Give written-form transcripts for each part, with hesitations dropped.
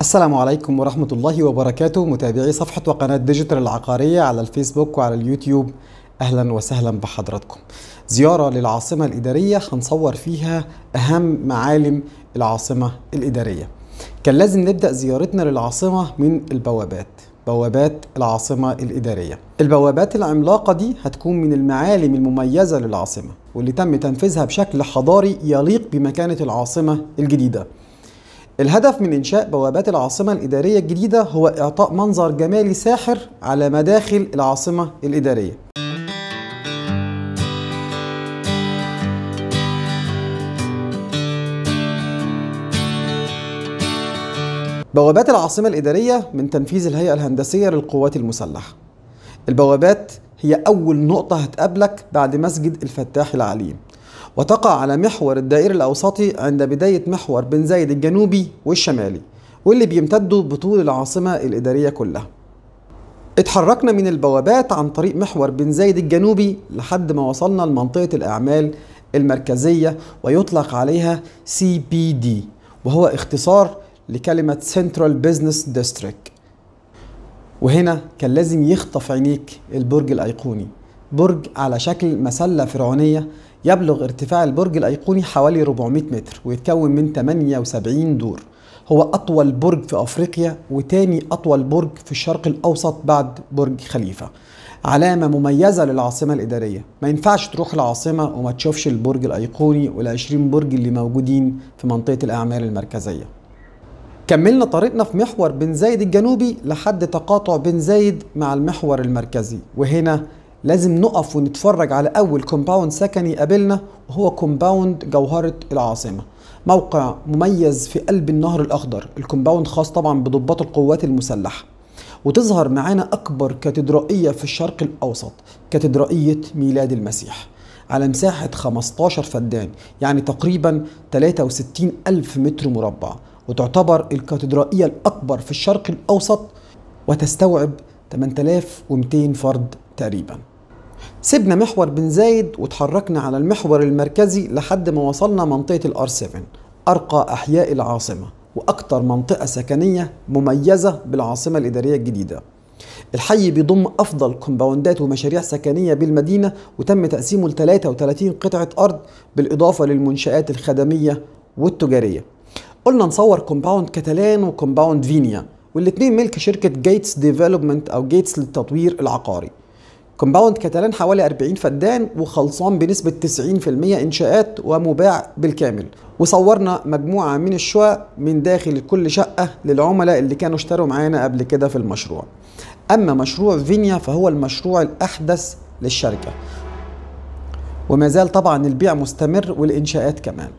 السلام عليكم ورحمة الله وبركاته متابعي صفحة وقناة ديجيتال العقارية على الفيسبوك وعلى اليوتيوب، أهلا وسهلا بحضراتكم. زيارة للعاصمة الإدارية هنصور فيها أهم معالم العاصمة الإدارية. كان لازم نبدأ زيارتنا للعاصمة من البوابات، بوابات العاصمة الإدارية. البوابات العملاقة دي هتكون من المعالم المميزة للعاصمة واللي تم تنفيذها بشكل حضاري يليق بمكانة العاصمة الجديدة. الهدف من إنشاء بوابات العاصمة الإدارية الجديدة هو إعطاء منظر جمالي ساحر على مداخل العاصمة الإدارية. بوابات العاصمة الإدارية من تنفيذ الهيئة الهندسية للقوات المسلحة. البوابات هي أول نقطة هتقابلك بعد مسجد الفتاح العليم، وتقع على محور الدائري الأوسطي عند بداية محور بن زايد الجنوبي والشمالي، واللي بيمتدوا بطول العاصمة الإدارية كلها. اتحركنا من البوابات عن طريق محور بن زايد الجنوبي لحد ما وصلنا لمنطقة الأعمال المركزية، ويطلق عليها CBD، وهو اختصار لكلمة سنترال بيزنس ديستريكت. وهنا كان لازم يخطف عينيك البرج الأيقوني، برج على شكل مسلة فرعونية، يبلغ ارتفاع البرج الأيقوني حوالي 400 متر ويتكون من 78 دور. هو أطول برج في أفريقيا وتاني أطول برج في الشرق الأوسط بعد برج خليفة. علامة مميزة للعاصمة الإدارية، ما ينفعش تروح العاصمة وما تشوفش البرج الأيقوني وال20 برج اللي موجودين في منطقة الأعمال المركزية. كملنا طريقنا في محور بن زايد الجنوبي لحد تقاطع بن زايد مع المحور المركزي، وهنا لازم نقف ونتفرج على أول كومباوند سكني قابلنا، وهو كومباوند جوهرة العاصمة، موقع مميز في قلب النهر الأخضر. الكومباوند خاص طبعا بضباط القوات المسلحة. وتظهر معانا أكبر كاتدرائية في الشرق الأوسط، كاتدرائية ميلاد المسيح، على مساحة 15 فدان، يعني تقريبا 63 ألف متر مربع، وتعتبر الكاتدرائية الأكبر في الشرق الأوسط وتستوعب 8200 فرد تقريبا. سيبنا محور بن زايد وتحركنا على المحور المركزي لحد ما وصلنا منطقة الR7، أرقى أحياء العاصمة وأكثر منطقة سكنية مميزة بالعاصمة الإدارية الجديدة. الحي بيضم أفضل كومباوندات ومشاريع سكنية بالمدينة، وتم تقسيمه ل 33 قطعة أرض بالإضافة للمنشآت الخدمية والتجارية. قلنا نصور كومباوند كاتالان وكومباوند فينيا، والاثنين ملك شركة جيتس ديفلوبمنت أو جيتس للتطوير العقاري. كومباوند كاتالان حوالي 40 فدان وخلصان بنسبة 90% إنشاءات ومباع بالكامل، وصورنا مجموعة من الشقق من داخل كل شقة للعملاء اللي كانوا اشتروا معانا قبل كده في المشروع. أما مشروع فينيا فهو المشروع الأحدث للشركة، وما زال طبعا البيع مستمر والإنشاءات كمان.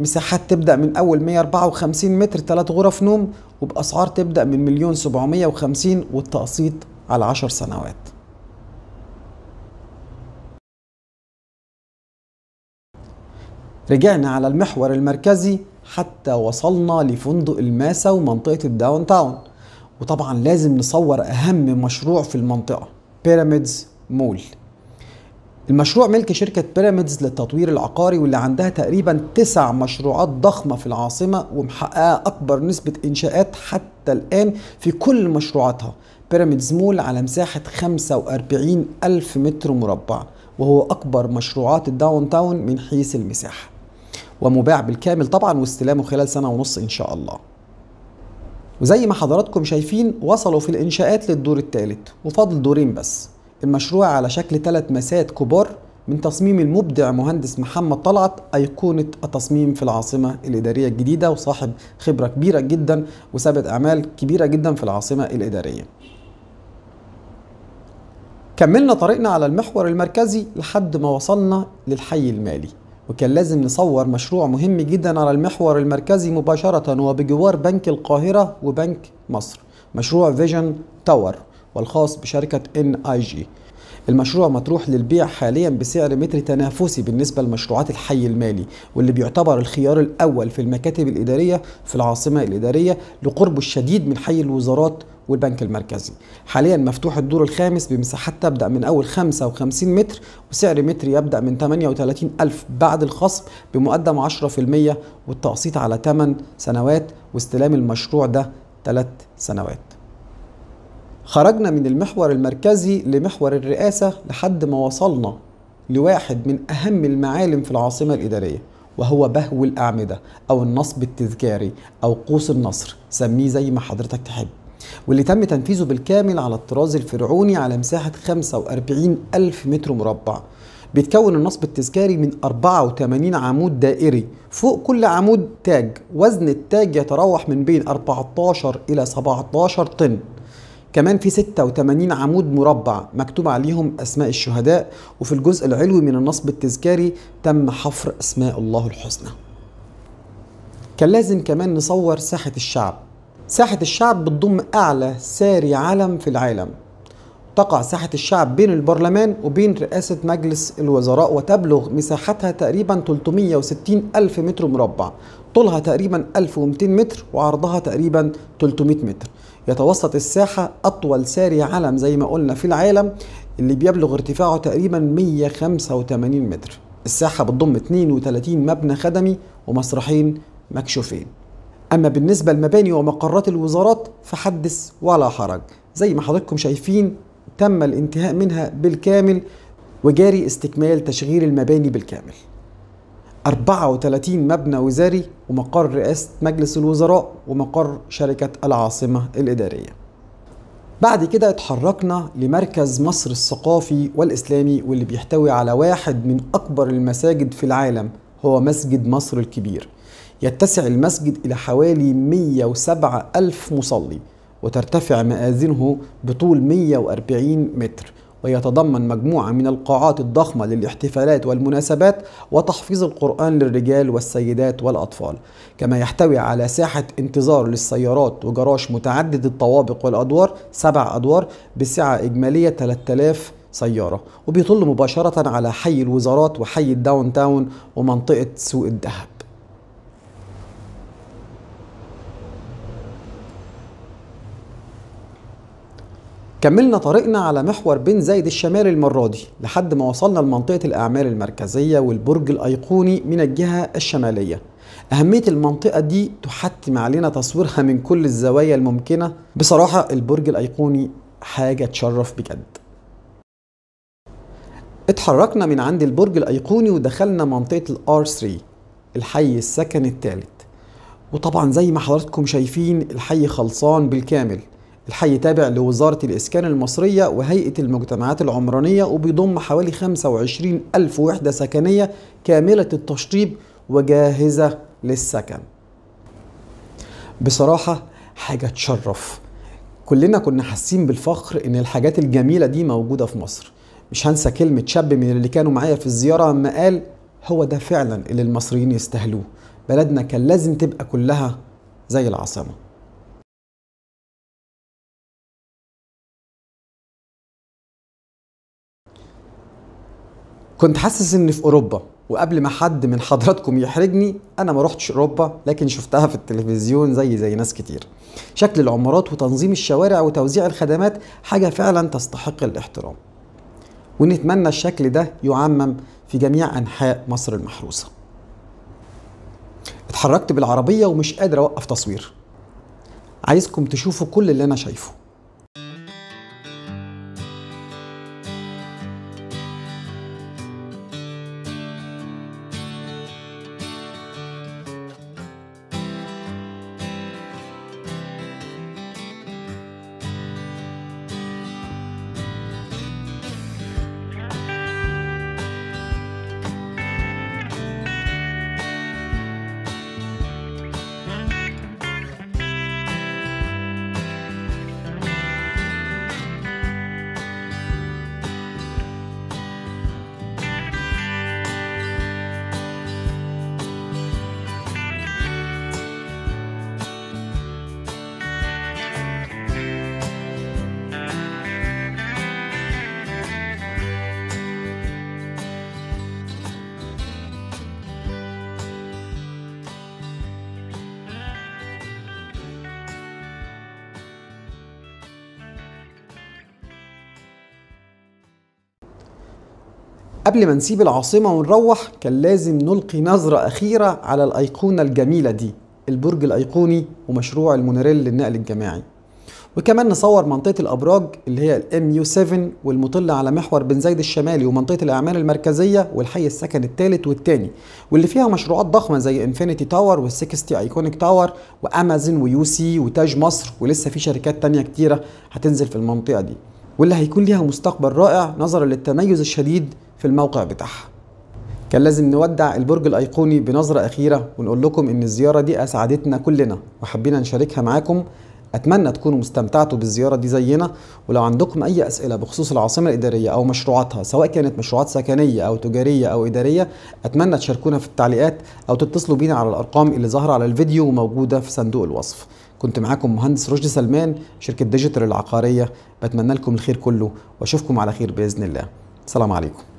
مساحات تبدأ من أول 154 متر 3 غرف نوم، وبأسعار تبدأ من 1,750,000 والتقسيط على 10 سنوات. رجعنا على المحور المركزي حتى وصلنا لفندق الماسة ومنطقة الداون تاون، وطبعا لازم نصور أهم مشروع في المنطقة، بيراميدز مول. المشروع ملك شركة بيراميدز للتطوير العقاري، واللي عندها تقريبا 9 مشروعات ضخمة في العاصمة ومحققة أكبر نسبة إنشاءات حتى الآن في كل مشروعاتها. بيراميدز مول على مساحة 45 ألف متر مربع، وهو أكبر مشروعات الداون تاون من حيث المساحة، ومباع بالكامل طبعا واستلامه خلال 1.5 سنة إن شاء الله. وزي ما حضراتكم شايفين وصلوا في الإنشاءات للدور الثالث وفضل دورين بس. المشروع على شكل 3 مسات كبار من تصميم المبدع مهندس محمد طلعت، أيقونة التصميم في العاصمة الإدارية الجديدة وصاحب خبرة كبيرة جدا وسابقة أعمال كبيرة جدا في العاصمة الإدارية. كملنا طريقنا على المحور المركزي لحد ما وصلنا للحي المالي، وكان لازم نصور مشروع مهم جدا على المحور المركزي مباشرة وبجوار بنك القاهرة وبنك مصر، مشروع فيجن تاور والخاص بشركة NAG. المشروع مطروح للبيع حاليا بسعر متر تنافسي بالنسبة لمشروعات الحي المالي، واللي بيعتبر الخيار الأول في المكاتب الإدارية في العاصمة الإدارية لقربه الشديد من حي الوزارات والبنك المركزي. حاليا مفتوح الدور الخامس بمساحات تبدأ من أول 55 متر، وسعر متر يبدأ من 38,000 بعد الخصم بمقدم 10% والتقسيط على 8 سنوات، واستلام المشروع ده 3 سنوات. خرجنا من المحور المركزي لمحور الرئاسة لحد ما وصلنا لواحد من أهم المعالم في العاصمة الإدارية، وهو بهو الاعمده أو النصب التذكاري أو قوس النصر، سميه زي ما حضرتك تحب، واللي تم تنفيذه بالكامل على الطراز الفرعوني على مساحة 45,000 متر مربع. بيتكون النصب التذكاري من 84 عمود دائري، فوق كل عمود تاج، وزن التاج يتراوح من بين 14 إلى 17 طن. كمان في 86 عمود مربع مكتوب عليهم أسماء الشهداء، وفي الجزء العلوي من النصب التذكاري تم حفر أسماء الله الحسنى. كان لازم كمان نصور ساحة الشعب. ساحة الشعب بتضم أعلى ساري علم في العالم. تقع ساحة الشعب بين البرلمان وبين رئاسة مجلس الوزراء، وتبلغ مساحتها تقريبا 360,000 متر مربع، طولها تقريبا 1200 متر، وعرضها تقريبا 300 متر. يتوسط الساحة أطول ساري علم زي ما قلنا في العالم، اللي بيبلغ ارتفاعه تقريبا 185 متر. الساحة بتضم 32 مبنى خدمي ومسرحين مكشوفين. أما بالنسبة لمباني ومقرات الوزارات فحدث ولا حرج، زي ما حضراتكم شايفين تم الانتهاء منها بالكامل، وجاري استكمال تشغيل المباني بالكامل. 34 مبنى وزاري، ومقر رئاسة مجلس الوزراء، ومقر شركة العاصمة الإدارية. بعد كده اتحركنا لمركز مصر الثقافي والإسلامي، واللي بيحتوي على واحد من أكبر المساجد في العالم، هو مسجد مصر الكبير. يتسع المسجد إلى حوالي 107,000 مصلي، وترتفع مآذنه بطول 140 متر، ويتضمن مجموعة من القاعات الضخمة للاحتفالات والمناسبات وتحفيظ القرآن للرجال والسيدات والأطفال. كما يحتوي على ساحة انتظار للسيارات وجراج متعدد الطوابق والأدوار، 7 أدوار بسعة إجمالية 3000 سيارة، وبيطل مباشرة على حي الوزارات وحي الداون تاون ومنطقة سوق الذهب. كملنا طريقنا على محور بن زايد الشمال المرة دي، لحد ما وصلنا لمنطقة الأعمال المركزية والبرج الأيقوني من الجهة الشمالية. أهمية المنطقة دي تحتم علينا تصويرها من كل الزوايا الممكنة. بصراحة البرج الأيقوني حاجة تشرف بجد. اتحركنا من عند البرج الأيقوني ودخلنا منطقة الR3، الحي السكن الثالث. وطبعا زي ما حضراتكم شايفين الحي خلصان بالكامل. الحي تابع لوزارة الإسكان المصرية وهيئة المجتمعات العمرانية، وبيضم حوالي 25,000 وحدة سكنية كاملة التشطيب وجاهزة للسكن. بصراحة حاجة تشرف. كلنا كنا حاسين بالفخر إن الحاجات الجميلة دي موجودة في مصر. مش هنسى كلمة شاب من اللي كانوا معايا في الزيارة لما قال هو ده فعلا اللي المصريين يستاهلوه، بلدنا كان لازم تبقى كلها زي العاصمة. كنت حاسس اني في اوروبا، وقبل ما حد من حضراتكم يحرجني، انا ما روحتش اوروبا لكن شفتها في التلفزيون زي ناس كتير. شكل العمارات وتنظيم الشوارع وتوزيع الخدمات حاجه فعلا تستحق الاحترام، ونتمنى الشكل ده يعمم في جميع انحاء مصر المحروسه. اتحركت بالعربيه ومش قادر اوقف تصوير، عايزكم تشوفوا كل اللي انا شايفه. قبل ما نسيب العاصمة ونروح كان لازم نلقي نظرة أخيرة على الأيقونة الجميلة دي، البرج الأيقوني ومشروع المونوريل للنقل الجماعي. وكمان نصور منطقة الأبراج اللي هي MU7 والمطلة على محور بن زايد الشمالي ومنطقة الأعمال المركزية والحي السكن الثالث والثاني، واللي فيها مشروعات ضخمة زي انفينيتي تاور والسكستي ايكونيك تاور وأمازون ويوسي وتاج مصر، ولسه في شركات تانية كتيرة هتنزل في المنطقة دي واللي هيكون ليها مستقبل رائع نظرا للتميز الشديد في الموقع بتاعها. كان لازم نودع البرج الأيقوني بنظرة أخيرة ونقول لكم إن الزيارة دي أسعدتنا كلنا وحبينا نشاركها معاكم. أتمنى تكونوا مستمتعتوا بالزيارة دي زينا، ولو عندكم أي أسئلة بخصوص العاصمة الإدارية أو مشروعاتها سواء كانت مشروعات سكنية أو تجارية أو إدارية أتمنى تشاركونا في التعليقات أو تتصلوا بينا على الأرقام اللي ظاهرة على الفيديو وموجودة في صندوق الوصف. كنت معاكم مهندس رشدي سلمان، شركة ديجيتال العقارية، بتمنى لكم الخير كله وأشوفكم على خير بإذن الله. السلام عليكم.